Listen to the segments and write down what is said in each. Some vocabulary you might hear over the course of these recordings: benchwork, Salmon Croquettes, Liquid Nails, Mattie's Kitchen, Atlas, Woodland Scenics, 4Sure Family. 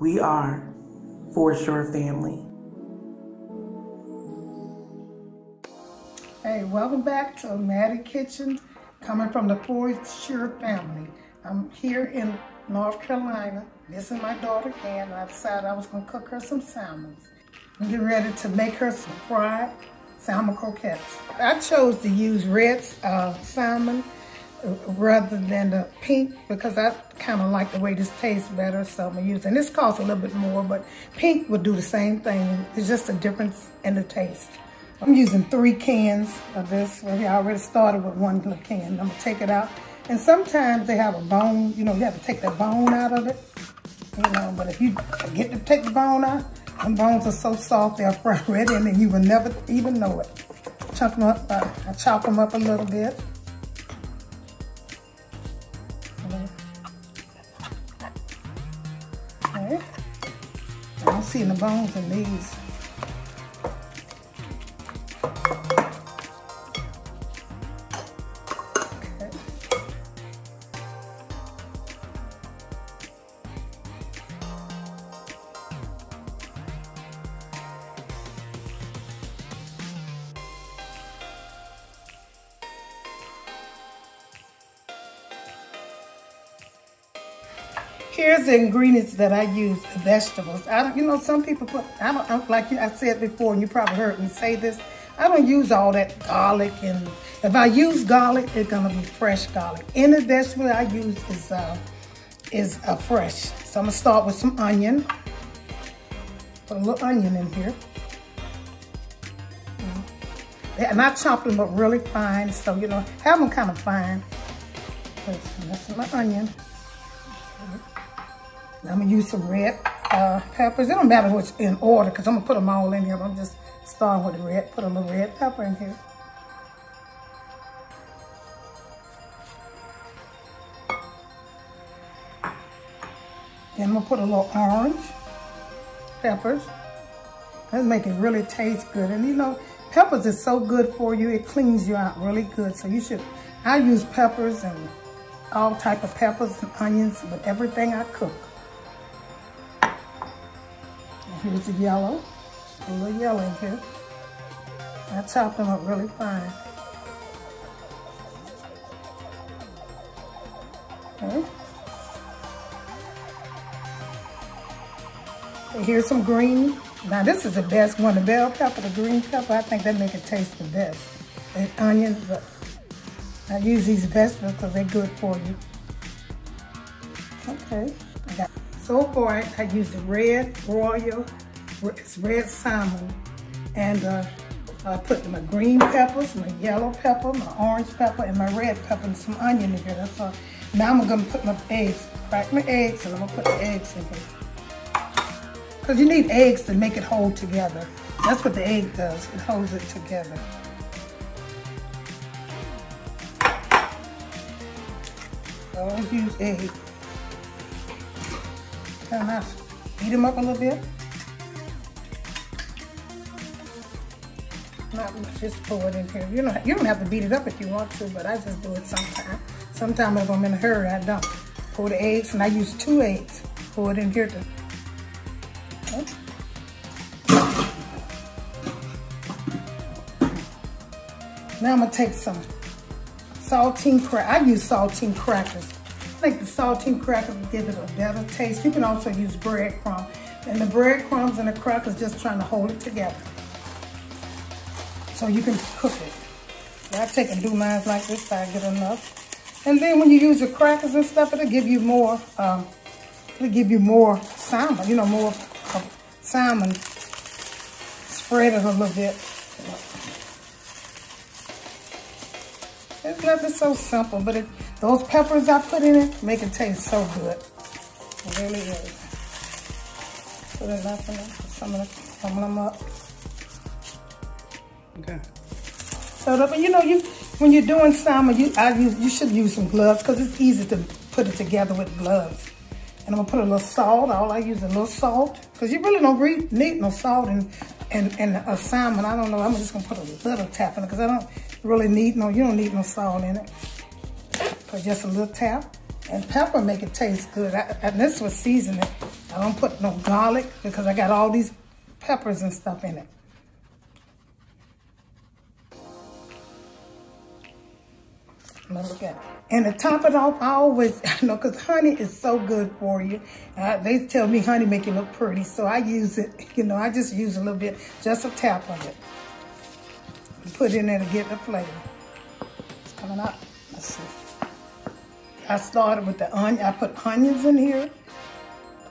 We are 4Sure Family. Hey, welcome back to Mattie's Kitchen, coming from the 4Sure Family. I'm here in North Carolina. This is my daughter, Ann, and I decided I was going to cook her some salmon. I'm getting ready to make her some fried salmon croquettes. I chose to use red salmon rather than the pink because I kind of like the way this tastes better, so I'm using it. And this costs a little bit more, but pink would do the same thing. It's just a difference in the taste. I'm using 3 cans of this. Well, I already started with 1 little can. I'm gonna take it out. And sometimes they have a bone, you know, you have to take the bone out of it. You know, but if you forget to take the bone out, them bones are so soft, they'll fry right in and you will never even know it. Chop them up, I chop them up a little bit. Okay. I don't see any bones in these. Here's the ingredients that I use for vegetables. Some people put, like I said before, and you probably heard me say this, I don't use all that garlic, and if I use garlic, it's gonna be fresh garlic. Any vegetable I use is fresh. So I'm gonna start with some onion. Put a little onion in here. And I chop them up really fine, so you know, have them kind of fine. That's my onion. I'm gonna use some red peppers. It don't matter what's in order because I'm gonna put them all in here. But I'm just starting with the red. Put a little red pepper in here. Then I'm gonna put a little orange peppers. That make it really taste good. And you know, peppers is so good for you. It cleans you out really good. So you should. I use peppers and all type of peppers and onions with everything I cook. Here's the yellow, a little yellow in here. I chop them up really fine. Okay. And here's some green. Now this is the best one, the bell pepper, the green pepper. I think that make it taste the best. And onions, but I use these vegetables because they're good for you. Okay. So far, I used the red royal, it's red salmon, and I put my green peppers, my yellow pepper, my orange pepper, and my red pepper, and some onion in here. That's all. Now I'm gonna put my eggs, crack my eggs, and I'm gonna put the eggs in here. Because you need eggs to make it hold together. That's what the egg does, it holds it together. I always use eggs. Now, heat them up a little bit. Not just pour it in here. You don't have to beat it up if you want to, but I just do it sometimes. Sometimes if I'm in a hurry, I don't. Pour the eggs, and I use 2 eggs. Pour it in here too. Now I'm gonna take some saltine crackers. I use saltine crackers. I think the saltine crackers give it a better taste. You can also use breadcrumbs. And the breadcrumbs and the crackers just trying to hold it together. So you can cook it. I take and do mine like this, so I get enough. And then when you use the crackers and stuff, it'll give you more salmon, you know, more salmon. Spread it a little bit. It's nothing so simple, but those peppers I put in it make it taste so good. It really is. Put enough in it. Some of them up. Okay. So, when you're doing salmon, you should use some gloves because it's easy to put it together with gloves. And I'm gonna put a little salt. All I use a little salt because you really don't need no salt and a salmon. I don't know. I'm just gonna put a little tap in it because I don't really need no. You don't need no salt in it. Put just a little tap, and pepper make it taste good. And this was seasoning. I don't put no garlic because I got all these peppers and stuff in it. I'm gonna look at it. And to top it off, I always, you know, because honey is so good for you. They tell me honey make you look pretty, so I use it. You know, I just use a little bit, just a tap of it. Put it in there to get the flavor. It's coming up. Let's see. I started with the onion. I put onions in here.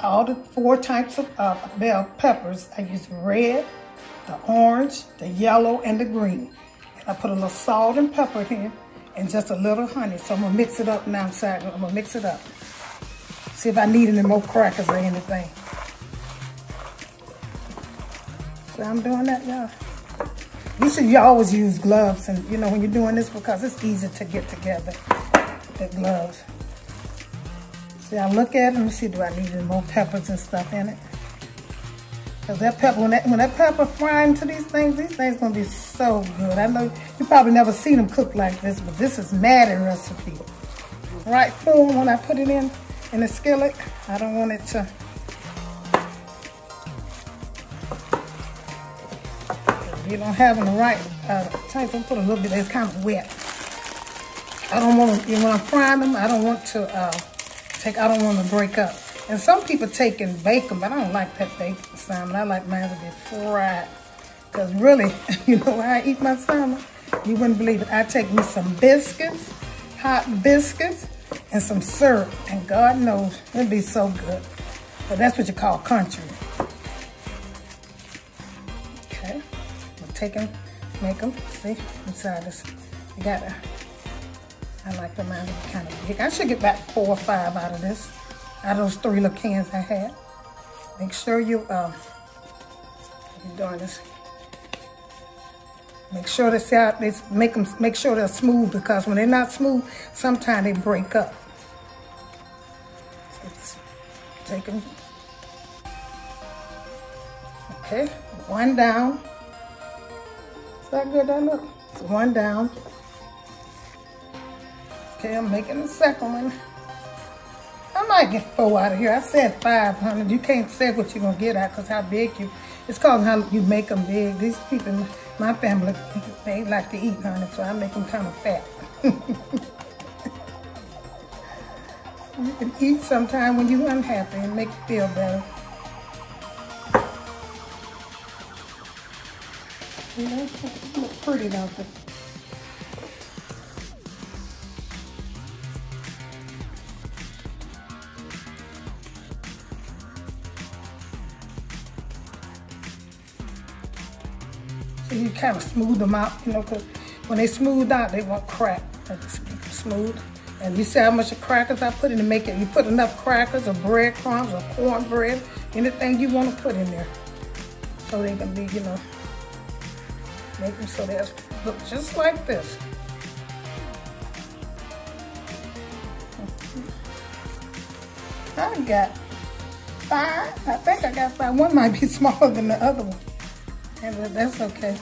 All the 4 types of bell peppers. I used red, the orange, the yellow, and the green. And I put a little salt and pepper here, and just a little honey. So I'm gonna mix it up now. I'm gonna mix it up. See if I need any more crackers or anything. So I'm doing that, y'all. You should always use gloves, and you know when you're doing this, because it's easy to get together the gloves. See, I look at them and see, do I need any more peppers and stuff in it? Cause that pepper, when that pepper frying to these things gonna be so good. I know you probably never seen them cook like this, but this is Mattie's recipe. Right form when I put it in the skillet, I don't want it to. You don't have the right type. I'm put a little bit. It's kind of wet. I don't want to, you know, when I'm frying them, I don't want to I don't want to break up. And some people take and bake them, but I don't like that baking salmon. I like mine to be fried. Cause really, you know, when I eat my salmon, you wouldn't believe it. I take me some biscuits, hot biscuits, and some syrup, and God knows it'd be so good. But that's what you call country. Take them, make them, see, inside this, you gotta, I like the mine to be kind of big. I should get about 4 or 5 out of this, out of those 3 little cans I had. Make sure you, you're doing this, make sure this out, make sure they're smooth, because when they're not smooth, sometimes they break up. So just take them, okay, 1 down. Is that good? That look. It's 1 down. Okay, I'm making the second one. I might get 4 out of here. I said 500. You can't say what you're gonna get out because how big you. It's called how you make them big. These people, my family, they like to eat honey, so I make them kind of fat. You can eat sometime when you're unhappy and make you feel better. You know, it looks pretty, don't they? So you kind of smooth them out, you know, because when they smooth out, they won't crack. Just keep them smooth. And you see how much of crackers I put in to make it. You put enough crackers or breadcrumbs or cornbread, anything you want to put in there. So they can be, you know, make them so they look just like this. I got 5. I think I got 5. One might be smaller than the other one, and yeah, that's okay.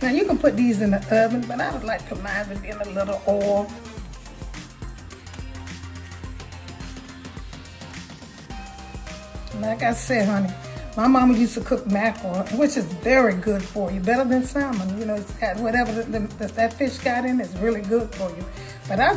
Now you can put these in the oven, but I would like to mine to be in a little oil. Like I said, honey, my mama used to cook mackerel, which is very good for you, better than salmon. You know, it's got whatever that fish got in, it's really good for you. But I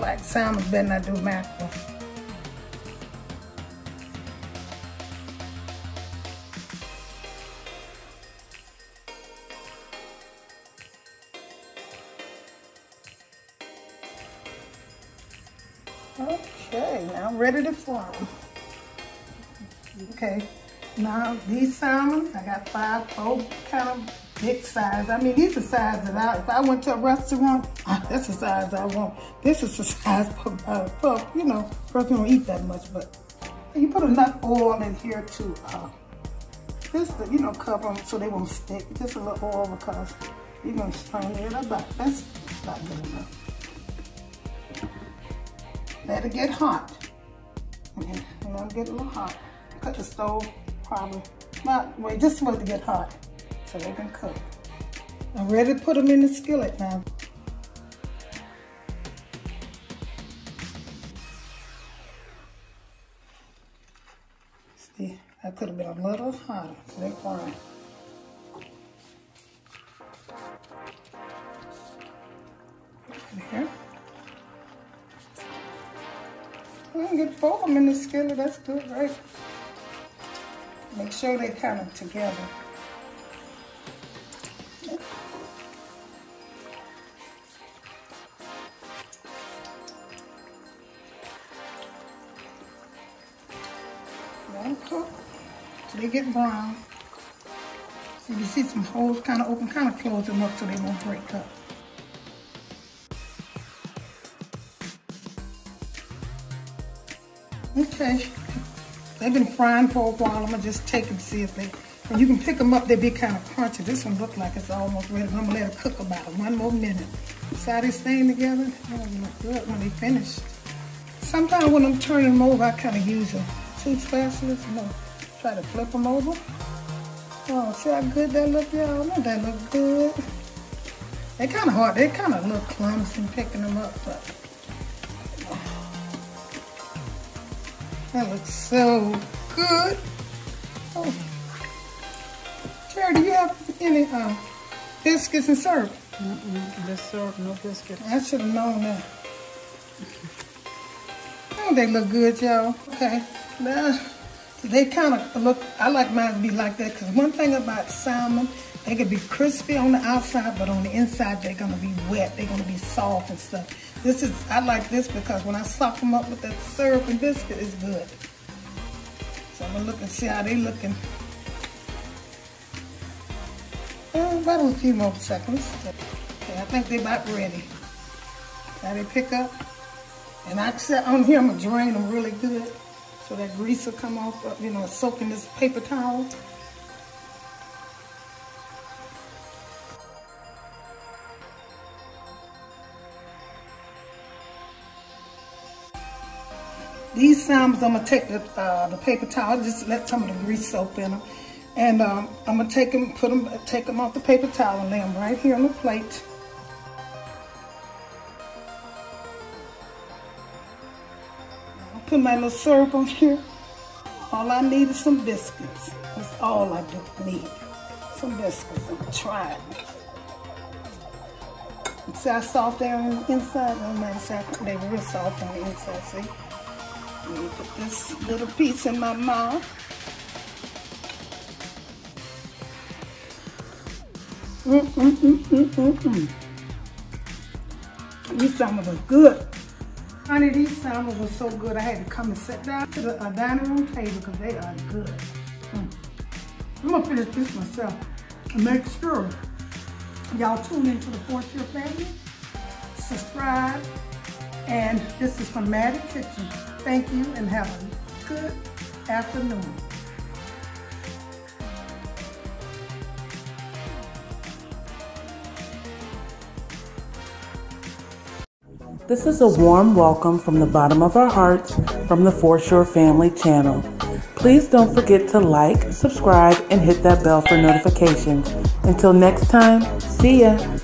like salmon better than I do mackerel. Okay, now I'm ready to fry. Okay, now these salmon, I got 5, 4 kind of big size. I mean, these are sizes that if I went to a restaurant, that's the size I want. This is the size for you know, person don't eat that much, but you put enough oil in here to, just to, you know, cover them so they won't stick. Just a little oil because you're gonna strain it about. That's not good enough. Let it get hot. And let it get a little hot. Cut the stove, probably not, well, just supposed to get hot so they can cook. I'm ready to put them in the skillet now. Yeah, that could have been a little hotter. They're fine. In here. We can get both of them in the skillet. That's good, right? Make sure they kind of together. They get brown. So you see some holes kind of open, kind of close them up so they won't break up. Okay, they've been frying for a while. I'm gonna just take them, see if they, and you can pick them up, they be kind of crunchy. This one looks like it's almost ready. I'm gonna let it cook about 1 more minute. See how they're staying together? Oh, they look good when they finish. Sometimes when I'm turning them over, I kind of use a tooth specialist, you know. Try to flip them over. Oh, see how good that look, y'all? Don't that look good? They're kind of hard. They kind of look clumsy picking them up, but that looks so good. Oh, Cherry, do you have any biscuits and syrup? Mm-mm, just syrup, no biscuits. I should have known that. Oh, they look good, y'all. Okay, now. They kind of look, I like mine to be like that because one thing about salmon, they could be crispy on the outside, but on the inside, they're going to be wet. They're going to be soft and stuff. This is, I like this because when I sop them up with that syrup and biscuit, it's good. So I'm going to look and see how they looking. About a few more seconds. Okay, I think they about ready. Now they pick up. And I set on here, I'm going to drain them really good. So that grease will come off, you know, soaking this paper towel. These salmons, I'm gonna take the paper towel, just let some of the grease soak in them, and I'm gonna take them, take them off the paper towel, and lay them right here on the plate. Put my little syrup on here. All I need is some biscuits. That's all I do need. Some biscuits. I'm gonna try it. See how soft they are on the inside? No matter, they were real soft on the inside, see? I'm gonna put this little piece in my mouth. These salmon look good. Honey, these salmon were so good, I had to come and sit down to the dining room table because they are good. I'm going to finish this myself and make sure y'all tune into the 4Sure Family, subscribe, and this is from Mattie's Kitchen. Thank you and have a good afternoon. This is a warm welcome from the bottom of our hearts from the 4Sure Family channel. Please don't forget to like, subscribe, and hit that bell for notifications. Until next time, see ya!